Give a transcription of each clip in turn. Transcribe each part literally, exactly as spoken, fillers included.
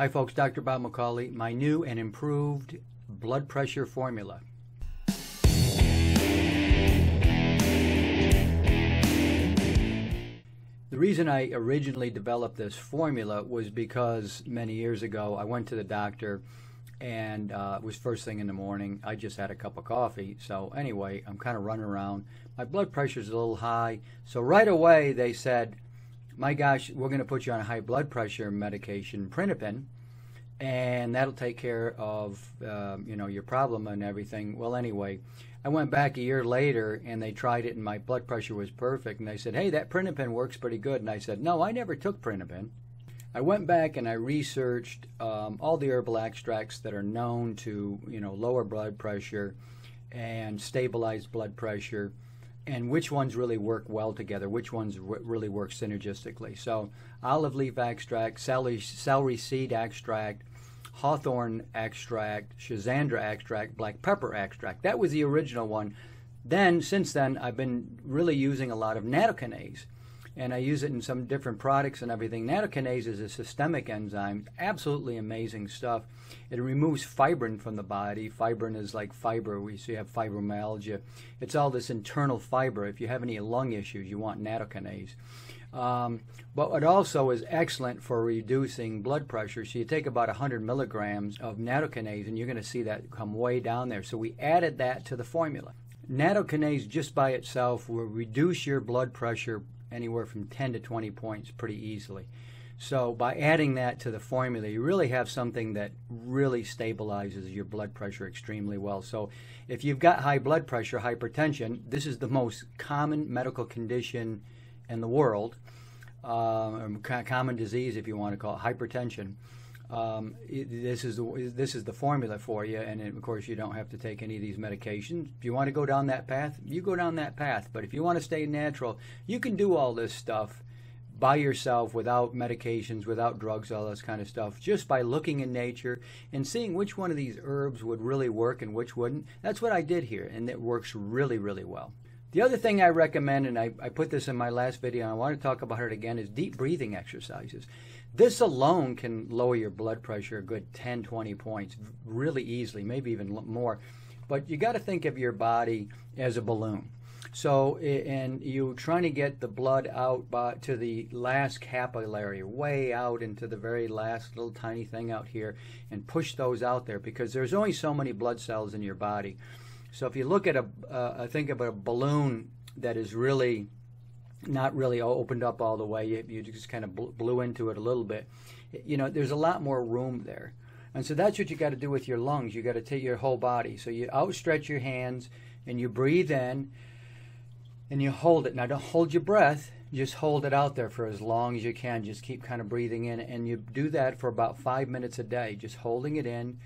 Hi folks, Doctor Bob McCauley, my new and improved blood pressure formula. The reason I originally developed this formula was because many years ago I went to the doctor and uh, it was first thing in the morning. I just had a cup of coffee, so anyway, I'm kind of running around. My blood pressure is a little high, so right away they said, my gosh, we're going to put you on a high blood pressure medication, Prinivil, and that'll take care of uh, you know, your problem and everything. Well, anyway, I went back a year later and they tried it and my blood pressure was perfect. And they said, hey, that Prinivil works pretty good. And I said, no, I never took Prinivil. I went back and I researched um, all the herbal extracts that are known to, you know, lower blood pressure and stabilize blood pressure, and which ones really work well together, which ones really work synergistically. So olive leaf extract, celery, celery seed extract, hawthorn extract, schizandra extract, black pepper extract. That was the original one. Then, since then, I've been really using a lot of nattokinase, and I use it in some different products and everything. Nattokinase is a systemic enzyme, absolutely amazing stuff. It removes fibrin from the body. Fibrin is like fiber, we see you have fibromyalgia. It's all this internal fiber. If you have any lung issues, you want nattokinase. Um, but it also is excellent for reducing blood pressure. So you take about one hundred milligrams of nattokinase and you're gonna see that come way down there. So we added that to the formula. Nattokinase just by itself will reduce your blood pressure anywhere from ten to twenty points pretty easily. So by adding that to the formula, you really have something that really stabilizes your blood pressure extremely well. So if you've got high blood pressure, hypertension, this is the most common medical condition in the world, um, common disease if you want to call it, hypertension. Um, it, this is the, this is the formula for you, and it, of course you don't have to take any of these medications. If you want to go down that path, you go down that path. But if you want to stay natural, you can do all this stuff by yourself without medications, without drugs, all this kind of stuff, just by looking in nature and seeing which one of these herbs would really work and which wouldn't. That's what I did here, and it works really, really well. The other thing I recommend, and I, I put this in my last video and I want to talk about it again, is deep breathing exercises. This alone can lower your blood pressure a good ten, twenty points really easily, maybe even more. But you got to think of your body as a balloon. So, and you're trying to get the blood out by, to the last capillary, way out into the very last little tiny thing out here, and push those out there because there's only so many blood cells in your body. So if you look at a, uh, think about a balloon that is really not really opened up all the way, you, you just kind of bl blew into it a little bit, you know, there's a lot more room there. And so that's what you got to do with your lungs. You got to take your whole body. So you outstretch your hands and you breathe in and you hold it. Now don't hold your breath, just hold it out there for as long as you can. Just keep kind of breathing in, and you do that for about five minutes a day, just holding it in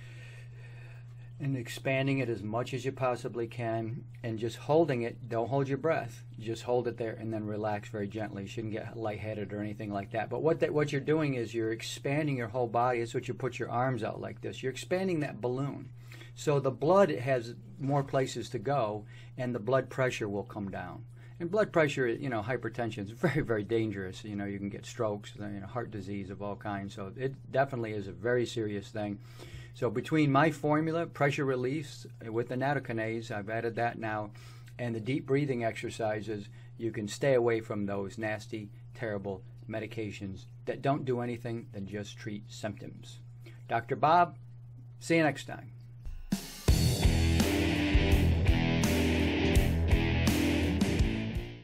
and expanding it as much as you possibly can, and just holding it. Don't hold your breath. Just hold it there and then relax very gently. You shouldn't get lightheaded or anything like that. But what that, what you're doing is you're expanding your whole body. That's what you put your arms out like this. You're expanding that balloon. So the blood has more places to go, and the blood pressure will come down. And blood pressure, you know, hypertension is very, very dangerous. You know, you can get strokes, you know, heart disease of all kinds. So it definitely is a very serious thing. So between my formula, pressure relief with the nattokinase, I've added that now, and the deep breathing exercises, you can stay away from those nasty, terrible medications that don't do anything than just treat symptoms. Doctor Bob, see you next time.